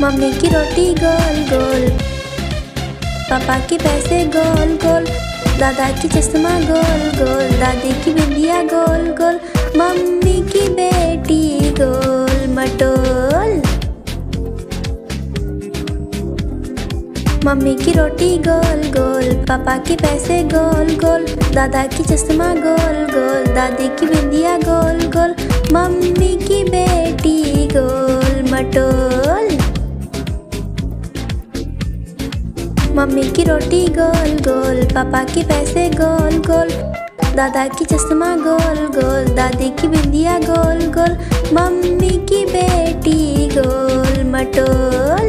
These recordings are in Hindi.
मम्मी की रोटी गोल गोल, पापा के पैसे गोल गोल, दादा की चश्मा गोल गोल, दादी की बिंदिया गोल गोल, मम्मी की बेटी गोल मटोल। मम्मी की रोटी गोल गोल, पापा के पैसे गोल गोल, दादा की चश्मा गोल गोल, दादी की बिंदिया गोल गोल, मम्मी की बेटी गोल मटोल। मम्मी की रोटी गोल गोल, पापा के पैसे गोल गोल, दादा की चश्मा गोल गोल, दादी की बिंदिया गोल गोल, मम्मी की बेटी गोल मटोल।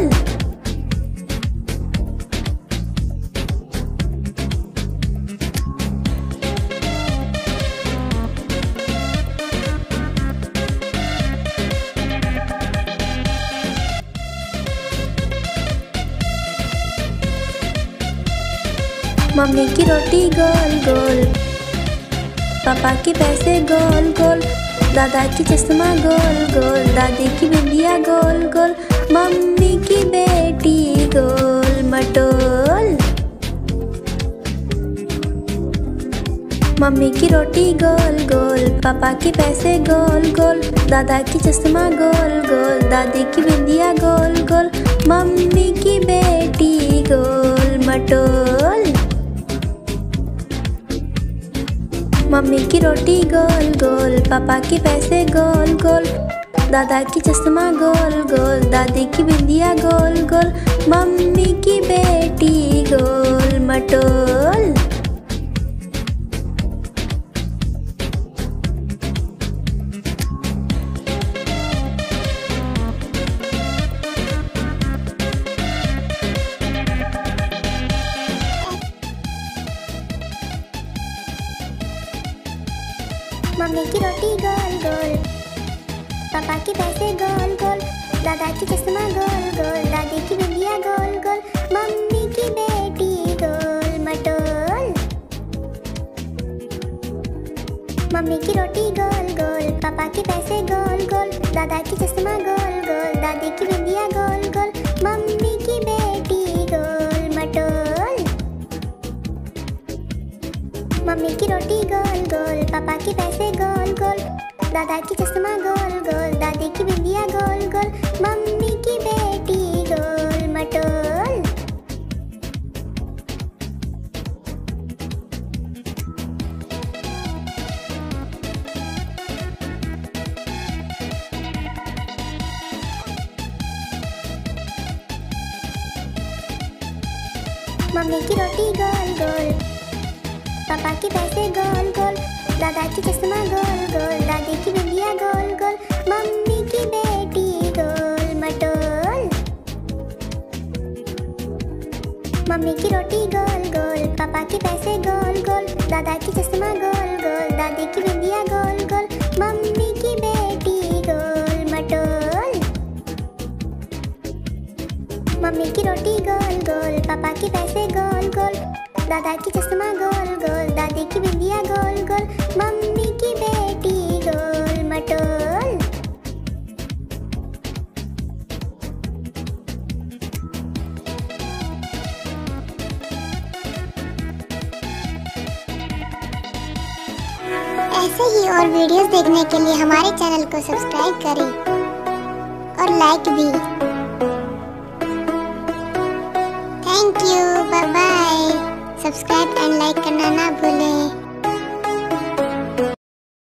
मम्मी की रोटी गोल गोल, पापा के पैसे गोल गोल, दादा की चश्मा गोल गोल, दादी की बिंदिया गोल गोल, मम्मी की बेटी गोल मटोल। मम्मी की रोटी गोल गोल, पापा के पैसे गोल गोल, दादा की चश्मा गोल गोल, दादी की बिंदिया गोल गोल, मम्मी की बेटी गोल मटोल। मम्मी की रोटी गोल गोल, पापा के पैसे गोल गोल, दादा की चश्मा गोल गोल, दादी की बिंदिया गोल गोल, मम्मी की बेटी गोल मटोल। मम्मी की रोटी गोल गोल, पापा के पैसे गोल गोल, दादा की चश्मा गोल गोल, दादी की बिंदिया गोल गोल, मम्मी की बेटी गोल मटोल। मम्मी की रोटी गोल गोल, पापा के पैसे गोल गोल, दादा की चश्मा गोल गोल, दादी की बिंदिया गोल गोल, मम्मी की बेटी गोल मटोल। मम्मी की रोटी गोल गोल, पापा के पैसे गोल गोल, दादा की चश्मा गोल गोल, दादी की बिंदिया गोल गोल, मम्मी की बेटी गोल मटोल। मम्मी की रोटी गोल गोल, पापा के पैसे गोल गोल, दादा की चश्मा गोल गोल, दादी की बिंदिया गोल गोल, मम्मी की बेटी गोल मटोल। मम्मी की रोटी गोल गोल, पापा के पैसे गोल गोल, दादा की चश्मा गोल गोल, दादी की बिंदिया गोल गोल, मम्मी की बेटी गोल मटोल। मम्मी की रोटी गोल गोल, पापा के पैसे गोल गोल, दादा की चश्मा गोल गोल, दादी की बिंदिया गोल गोल, मम्मी की बेटी गोल मटोल। ऐसे ही और वीडियोस देखने के लिए हमारे चैनल को सब्सक्राइब करें और लाइक भी। Thank you, bye bye. Subscribe and like करना ना भूलें।